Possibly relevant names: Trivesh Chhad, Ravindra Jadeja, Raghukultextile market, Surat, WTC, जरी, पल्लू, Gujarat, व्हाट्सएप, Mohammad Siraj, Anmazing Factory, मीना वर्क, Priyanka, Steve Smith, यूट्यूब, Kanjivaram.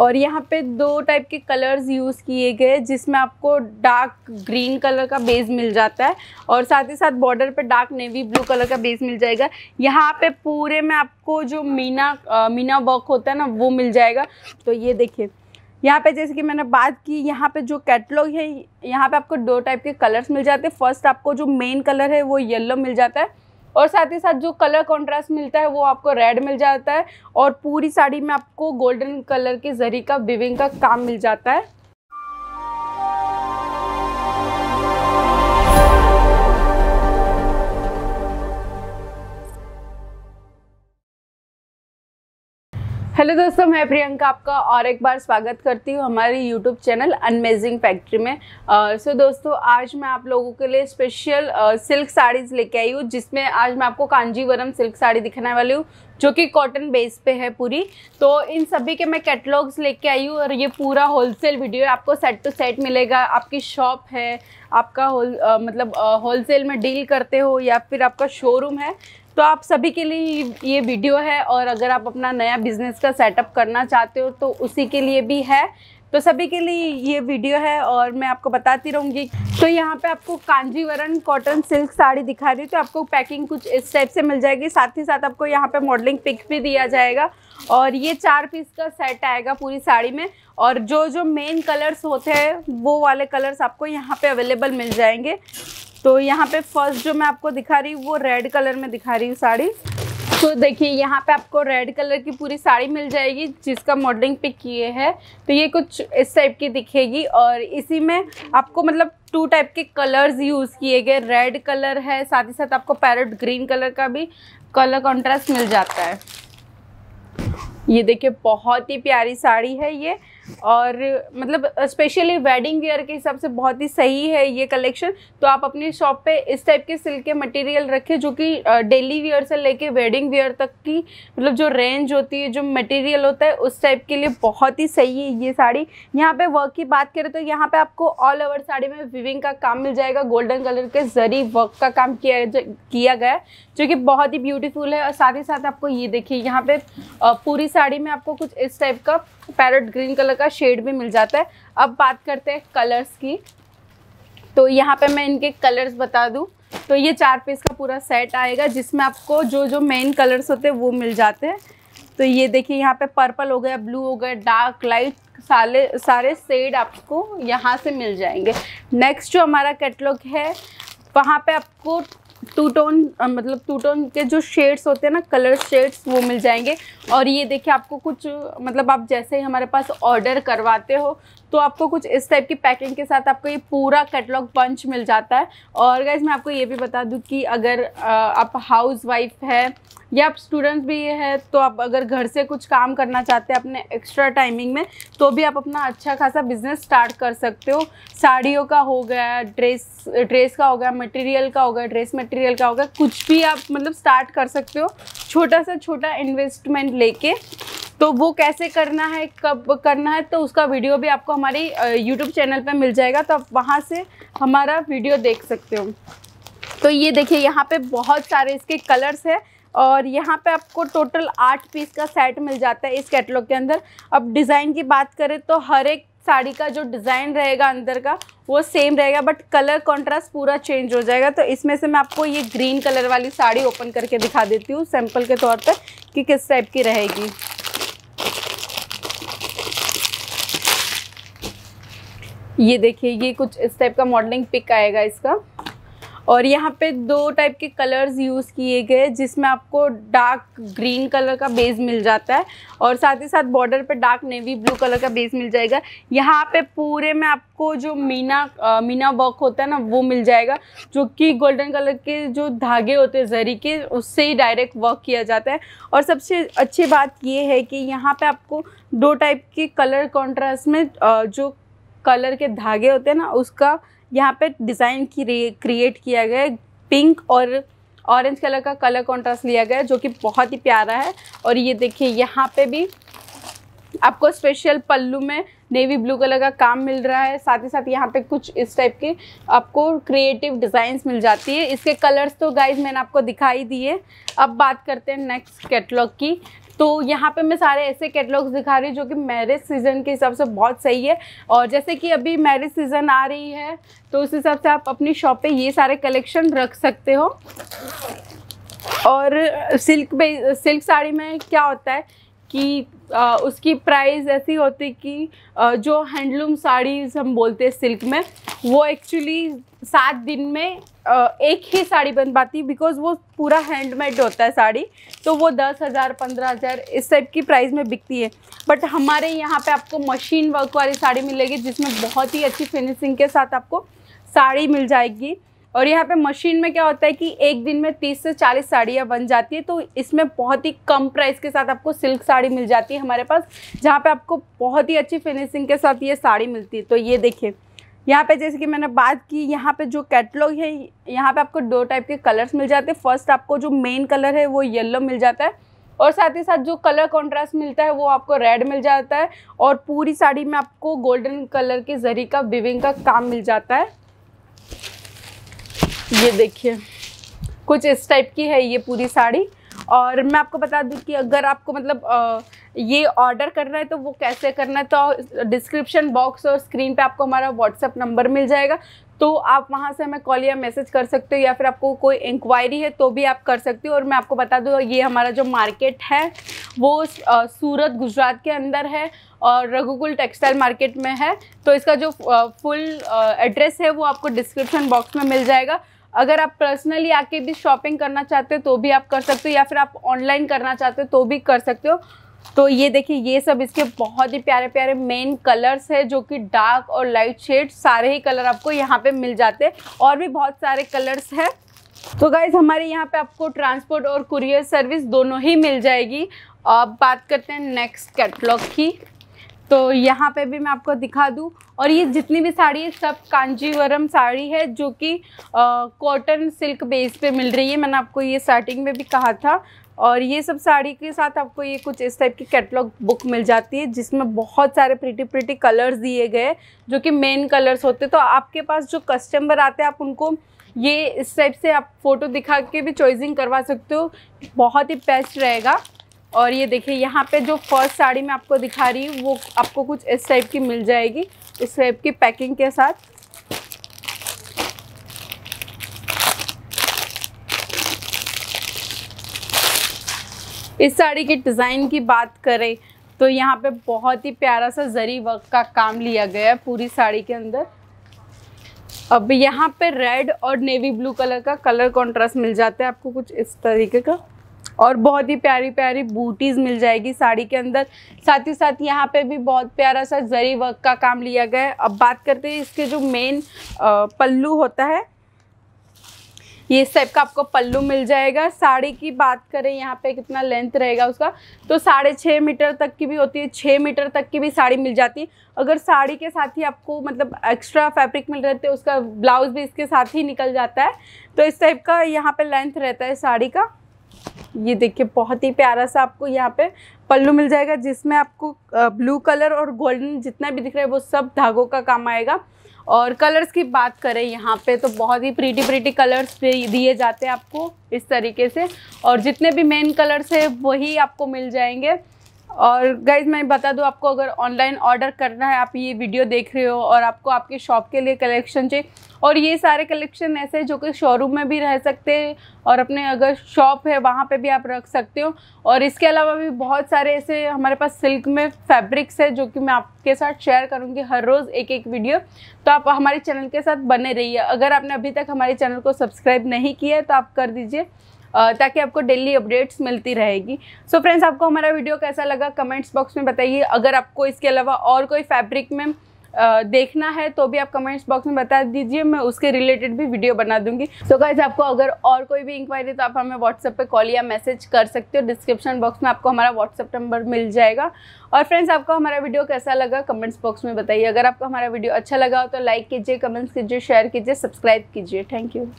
और यहाँ पे दो टाइप के कलर्स यूज़ किए गए, जिसमें आपको डार्क ग्रीन कलर का बेस मिल जाता है और साथ ही साथ बॉर्डर पे डार्क नेवी ब्लू कलर का बेस मिल जाएगा। यहाँ पे पूरे में आपको जो मीना वर्क होता है ना वो मिल जाएगा। तो ये देखिए यहाँ पे जैसे कि मैंने बात की, यहाँ पे जो कैटलॉग है यहाँ पे आपको दो टाइप के कलर्स मिल जाते हैं। फर्स्ट आपको जो मेन कलर है वो येलो मिल जाता है और साथ ही साथ जो कलर कंट्रास्ट मिलता है वो आपको रेड मिल जाता है और पूरी साड़ी में आपको गोल्डन कलर के जरी का विविंग का काम मिल जाता है। हेलो दोस्तों, मैं प्रियंका आपका और एक बार स्वागत करती हूँ हमारे यूट्यूब चैनल अमेजिंग फैक्ट्री में। सो दोस्तों, आज मैं आप लोगों के लिए स्पेशल सिल्क साड़ीज़ लेके आई हूँ, जिसमें आज मैं आपको कांजीवरम सिल्क साड़ी दिखाने वाली हूँ जो कि कॉटन बेस पे है पूरी। तो इन सभी के मैं कैटलॉग्स लेके आई हूँ और ये पूरा होलसेल वीडियो है, आपको सेट टू सेट मिलेगा। आपकी शॉप है, आपका होलसेल में डील करते हो या फिर आपका शोरूम है, तो आप सभी के लिए ये वीडियो है। और अगर आप अपना नया बिजनेस का सेटअप करना चाहते हो तो उसी के लिए भी है, तो सभी के लिए ये वीडियो है और मैं आपको बताती रहूँगी। तो यहाँ पे आपको कांजीवरम कॉटन सिल्क साड़ी दिखा रही हूँ, तो आपको पैकिंग कुछ इस टाइप से मिल जाएगी। साथ ही साथ आपको यहाँ पे मॉडलिंग पिक भी दिया जाएगा और ये 4 पीस का सेट आएगा पूरी साड़ी में। और जो जो मेन कलर्स होते हैं वो वाले कलर्स आपको यहाँ पे अवेलेबल मिल जाएंगे। तो यहाँ पे फर्स्ट जो मैं आपको दिखा रही हूँ वो रेड कलर में दिखा रही हूँ साड़ी। तो देखिए यहाँ पे आपको रेड कलर की पूरी साड़ी मिल जाएगी जिसका मॉडलिंग पिक किए है, तो ये कुछ इस टाइप की दिखेगी। और इसी में आपको 2 टाइप के कलर्स यूज़ किए गए, रेड कलर है, साथ ही साथ आपको पैरेट ग्रीन कलर का भी कलर कॉन्ट्रास्ट मिल जाता है। ये देखिए बहुत ही प्यारी साड़ी है ये, और स्पेशली वेडिंग वेयर के हिसाब से बहुत ही सही है ये कलेक्शन। तो आप अपनी शॉप पे इस टाइप के सिल्क के मटेरियल रखें जो कि डेली वेयर से लेके वेडिंग वेयर तक की जो रेंज होती है, जो मटेरियल होता है, उस टाइप के लिए बहुत ही सही है ये साड़ी। यहाँ पे वर्क की बात करें तो यहाँ पे आपको ऑल ओवर साड़ी में विविंग का काम मिल जाएगा, गोल्डन कलर के जरी वर्क का काम किया गया है जो कि बहुत ही ब्यूटीफुल है। और साथ ही साथ आपको ये देखिए यहाँ पे पूरी साड़ी में आपको कुछ इस टाइप का पैरेट ग्रीन कलर का शेड भी मिल जाता है। अब बात करते हैं कलर्स की, तो यहाँ पे मैं इनके कलर्स बता दूँ। तो ये 4 पीस का पूरा सेट आएगा जिसमें आपको जो जो मेन कलर्स होते हैं वो मिल जाते हैं। तो ये देखिए यहाँ पे पर्पल हो गया, ब्लू हो गया, डार्क लाइट सारे शेड आपको यहाँ से मिल जाएंगे। नेक्स्ट जो हमारा कैटलॉग है वहाँ पर आपको टू टोन के जो शेड्स होते हैं ना, कलर शेड्स, वो मिल जाएंगे। और ये देखिए आपको कुछ आप जैसे ही हमारे पास ऑर्डर करवाते हो तो आपको कुछ इस टाइप की पैकिंग के साथ आपको ये पूरा कैटलॉग बंच मिल जाता है। और गाइस मैं आपको ये भी बता दूं कि अगर आप हाउस वाइफ है या आप स्टूडेंट्स भी है, तो आप अगर घर से कुछ काम करना चाहते हैं अपने एक्स्ट्रा टाइमिंग में, तो भी आप अपना अच्छा खासा बिजनेस स्टार्ट कर सकते हो। साड़ियों का हो गया, ड्रेस का हो गया, मटेरियल का हो गया, ड्रेस मटेरियल का हो गया, कुछ भी आप स्टार्ट कर सकते हो छोटा सा छोटा इन्वेस्टमेंट लेके। तो वो कैसे करना है, कब करना है, तो उसका वीडियो भी आपको हमारे यूट्यूब चैनल पे मिल जाएगा, तो आप वहाँ से हमारा वीडियो देख सकते हो। तो ये देखिए यहाँ पे बहुत सारे इसके कलर्स हैं और यहाँ पे आपको टोटल 8 पीस का सेट मिल जाता है इस कैटलॉग के अंदर। अब डिज़ाइन की बात करें तो हर एक साड़ी का जो डिज़ाइन रहेगा अंदर का वो सेम रहेगा, बट कलर कंट्रास्ट पूरा चेंज हो जाएगा। तो इसमें से मैं आपको ये ग्रीन कलर वाली साड़ी ओपन करके दिखा देती हूँ सैम्पल के तौर पर कि किस टाइप की रहेगी। ये देखिए ये कुछ इस टाइप का मॉडलिंग पिक आएगा इसका। और यहाँ पे 2 टाइप के कलर्स यूज़ किए गए, जिसमें आपको डार्क ग्रीन कलर का बेस मिल जाता है और साथ ही साथ बॉर्डर पे डार्क नेवी ब्लू कलर का बेस मिल जाएगा। यहाँ पे पूरे में आपको जो मीना वर्क होता है ना वो मिल जाएगा, जो कि गोल्डन कलर के जो धागे होते हैं जरी के, उससे ही डायरेक्ट वर्क किया जाता है। और सबसे अच्छी बात ये है कि यहाँ पर आपको 2 टाइप के कलर कॉन्ट्रास्ट में जो कलर के धागे होते हैं ना उसका यहाँ पे डिज़ाइन क्रिएट किया गया है। पिंक और ऑरेंज कलर का कलर कॉन्ट्रास्ट लिया गया है जो कि बहुत ही प्यारा है। और ये देखिए यहाँ पे भी आपको स्पेशल पल्लू में नेवी ब्लू कलर का काम मिल रहा है, साथ ही साथ यहाँ पे कुछ इस टाइप के आपको क्रिएटिव डिज़ाइंस मिल जाती है। इसके कलर्स तो गाइज मैंने आपको दिखाई दिए। अब बात करते हैं नेक्स्ट कैटलॉग की। तो यहाँ पे मैं सारे ऐसे कैटलॉग्स दिखा रही हूँ जो कि मैरिज सीज़न के हिसाब से बहुत सही है, और जैसे कि अभी मैरिज सीज़न आ रही है तो उस हिसाब से आप अपनी शॉप पे ये सारे कलेक्शन रख सकते हो। और सिल्क साड़ी में क्या होता है कि उसकी प्राइस ऐसी होती कि जो हैंडलूम साड़ीज़ हम बोलते हैं सिल्क में, वो एक्चुअली 7 दिन में एक ही साड़ी बन पाती, बिकॉज वो पूरा हैंडमेड होता है साड़ी, तो वो 10,000 15,000 इस टाइप की प्राइस में बिकती है। बट हमारे यहाँ पे आपको मशीन वर्क वाली साड़ी मिलेगी जिसमें बहुत ही अच्छी फिनिशिंग के साथ आपको साड़ी मिल जाएगी। और यहाँ पे मशीन में क्या होता है कि एक दिन में 30 से 40 साड़ियाँ बन जाती है, तो इसमें बहुत ही कम प्राइस के साथ आपको सिल्क साड़ी मिल जाती है हमारे पास, जहाँ पे आपको बहुत ही अच्छी फिनिशिंग के साथ ये साड़ी मिलती है। तो ये देखिए यहाँ पे जैसे कि मैंने बात की, यहाँ पे जो कैटलॉग है यहाँ पे आपको 2 टाइप के कलर्स मिल जाते हैं। फर्स्ट आपको जो मेन कलर है वो येलो मिल जाता है, और साथ ही साथ जो कलर कॉन्ट्रास्ट मिलता है वो आपको रेड मिल जाता है, और पूरी साड़ी में आपको गोल्डन कलर के जरी का विविंग का काम मिल जाता है। ये देखिए कुछ इस टाइप की है ये पूरी साड़ी। और मैं आपको बता दूं कि अगर आपको मतलब ये ऑर्डर करना है तो वो कैसे करना है, तो डिस्क्रिप्शन बॉक्स और स्क्रीन पे आपको हमारा व्हाट्सएप नंबर मिल जाएगा, तो आप वहाँ से हमें कॉल या मैसेज कर सकते हो, या फिर आपको कोई इंक्वायरी है तो भी आप कर सकते हो। और मैं आपको बता दूँ ये हमारा जो मार्केट है वो सूरत गुजरात के अंदर है और रघुकुल टेक्सटाइल मार्केट में है, तो इसका जो फुल एड्रेस है वो आपको डिस्क्रिप्शन बॉक्स में मिल जाएगा। अगर आप पर्सनली आके भी शॉपिंग करना चाहते हो तो भी आप कर सकते हो, या फिर आप ऑनलाइन करना चाहते हो तो भी कर सकते हो। तो ये देखिए ये सब इसके बहुत ही प्यारे प्यारे मेन कलर्स है, जो कि डार्क और लाइट शेड सारे ही कलर आपको यहाँ पे मिल जाते हैं, और भी बहुत सारे कलर्स हैं। तो गाइज हमारे यहाँ पे आपको ट्रांसपोर्ट और कुरियर सर्विस दोनों ही मिल जाएगी। अब बात करते हैं नेक्स्ट कैटलॉग की। तो यहाँ पे भी मैं आपको दिखा दूँ, और ये जितनी भी साड़ी है सब कांजीवरम साड़ी है जो कि कॉटन सिल्क बेस पे मिल रही है, मैंने आपको ये स्टार्टिंग में भी कहा था। और ये सब साड़ी के साथ आपको ये कुछ इस टाइप की कैटलॉग बुक मिल जाती है, जिसमें बहुत सारे प्रिटी कलर्स दिए गए जो कि मेन कलर्स होते, तो आपके पास जो कस्टमर आते हैं आप उनको ये इस टाइप से आप फ़ोटो दिखा के भी चॉइसिंग करवा सकते हो, बहुत ही बेस्ट रहेगा। और ये देखिए यहाँ पे जो फर्स्ट साड़ी मैं आपको दिखा रही हूँ वो आपको कुछ इस टाइप की मिल जाएगी, इस टाइप की पैकिंग के साथ। इस साड़ी के डिज़ाइन की बात करें तो यहाँ पे बहुत ही प्यारा सा जरी वर्क का काम लिया गया है पूरी साड़ी के अंदर। अब यहाँ पे रेड और नेवी ब्लू कलर का कलर कॉन्ट्रास्ट मिल जाता है आपको कुछ इस तरीके का, और बहुत ही प्यारी प्यारी बूटीज़ मिल जाएगी साड़ी के अंदर। साथ ही साथ यहाँ पे भी बहुत प्यारा सा जरी वर्क का काम लिया गया है। अब बात करते हैं इसके जो मेन पल्लू होता है, ये इस टाइप का आपको पल्लू मिल जाएगा। साड़ी की बात करें यहाँ पे कितना लेंथ रहेगा उसका, तो 6.5 मीटर तक की भी होती है, 6 मीटर तक की भी साड़ी मिल जाती है। अगर साड़ी के साथ ही आपको मतलब एक्स्ट्रा फैब्रिक मिल रहे थे उसका ब्लाउज भी इसके साथ ही निकल जाता है, तो इस टाइप का यहाँ पे लेंथ रहता है साड़ी का। ये देखिए बहुत ही प्यारा सा आपको यहाँ पे पल्लू मिल जाएगा, जिसमें आपको ब्लू कलर और गोल्डन जितना भी दिख रहा है वो सब धागों का काम आएगा। और कलर्स की बात करें यहाँ पे तो बहुत ही प्रीटी कलर्स दिए जाते हैं आपको इस तरीके से, और जितने भी मेन कलर्स हैं वही आपको मिल जाएंगे। और गाइज मैं बता दूँ आपको, अगर ऑनलाइन ऑर्डर करना है, आप ये वीडियो देख रहे हो और आपको आपके शॉप के लिए कलेक्शन चाहिए, और ये सारे कलेक्शन ऐसे हैं जो कि शोरूम में भी रह सकते हैं और अपने अगर शॉप है वहाँ पे भी आप रख सकते हो। और इसके अलावा भी बहुत सारे ऐसे हमारे पास सिल्क में फैब्रिक्स है जो कि मैं आपके साथ शेयर करूँगी हर रोज़ एक वीडियो, तो आप हमारे चैनल के साथ बने रहिए। अगर आपने अभी तक हमारे चैनल को सब्सक्राइब नहीं किया है तो आप कर दीजिए, ताकि आपको डेली अपडेट्स मिलती रहेगी। सो फ्रेंड्स आपको हमारा वीडियो कैसा लगा कमेंट्स बॉक्स में बताइए। अगर आपको इसके अलावा और कोई फैब्रिक में देखना है तो भी आप कमेंट्स बॉक्स में बता दीजिए, मैं उसके रिलेटेड भी वीडियो बना दूंगी। सो गाइस आपको अगर और कोई भी इंक्वायरी तो आप हमें व्हाट्सएप पे कॉल या मैसेज कर सकते हो, डिस्क्रिप्शन बॉक्स में आपको हमारा व्हाट्सएप नंबर मिल जाएगा। और फ्रेंड्स आपको हमारा वीडियो कैसा लगा कमेंट्स बॉक्स में बताइए। अगर आपको हमारा वीडियो अच्छा लगा हो तो लाइक कीजिए, कमेंट्स कीजिए, शेयर कीजिए, सब्सक्राइब कीजिए। Thank you.